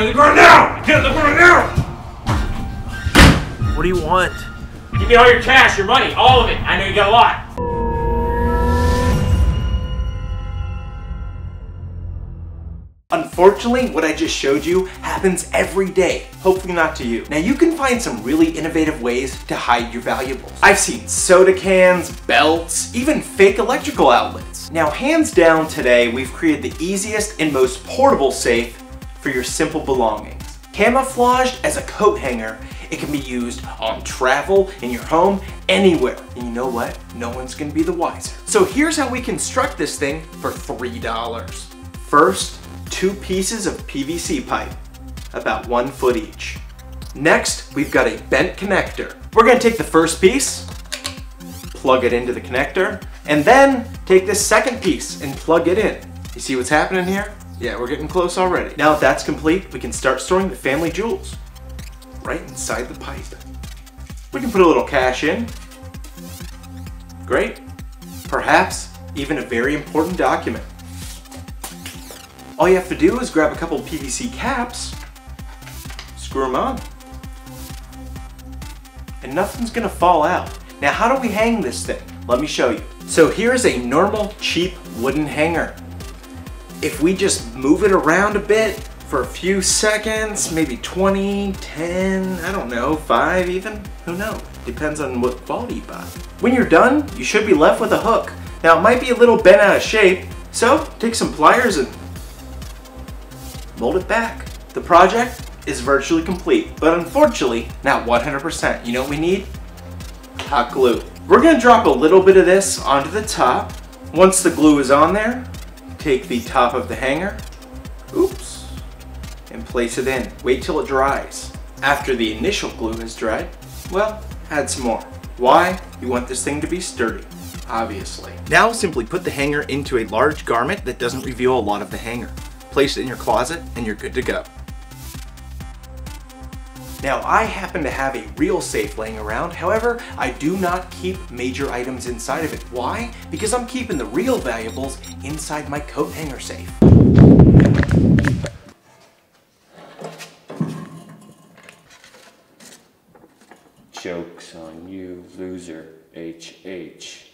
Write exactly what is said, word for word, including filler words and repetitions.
on the ground now! Get on the ground now! What do you want? Give me all your cash, your money, all of it. I know you got a lot. Unfortunately, what I just showed you happens every day. Hopefully not to you. Now you can find some really innovative ways to hide your valuables. I've seen soda cans, belts, even fake electrical outlets. Now hands down today, we've created the easiest and most portable safe for your simple belongings. Camouflaged as a coat hanger, it can be used on travel, in your home, anywhere. And you know what? No one's gonna be the wiser. So here's how we construct this thing for three dollars. First, two pieces of P V C pipe, about one foot each. Next, we've got a bent connector. We're gonna take the first piece, plug it into the connector, and then take this second piece and plug it in. You see what's happening here? Yeah, we're getting close already. Now that that's complete, we can start storing the family jewels right inside the pipe. We can put a little cash in. Great. Perhaps even a very important document. All you have to do is grab a couple P V C caps, screw them on, and nothing's gonna fall out. Now, how do we hang this thing? Let me show you. So here's a normal, cheap wooden hanger. If we just move it around a bit for a few seconds, maybe twenty, ten, I don't know, five even, who knows? Depends on what quality you buy. When you're done, you should be left with a hook. Now, it might be a little bent out of shape, so take some pliers and mold it back. The project is virtually complete, but unfortunately, not one hundred percent. You know what we need? Hot glue. We're gonna drop a little bit of this onto the top. Once the glue is on there, take the top of the hanger, oops, and place it in. Wait till it dries. After the initial glue has dried, well, add some more. Why? You want this thing to be sturdy, obviously. Now simply put the hanger into a large garment that doesn't reveal a lot of the hanger. Place it in your closet, and you're good to go. Now, I happen to have a real safe laying around. However, I do not keep major items inside of it. Why? Because I'm keeping the real valuables inside my coat hanger safe. Joke's on you, loser H H.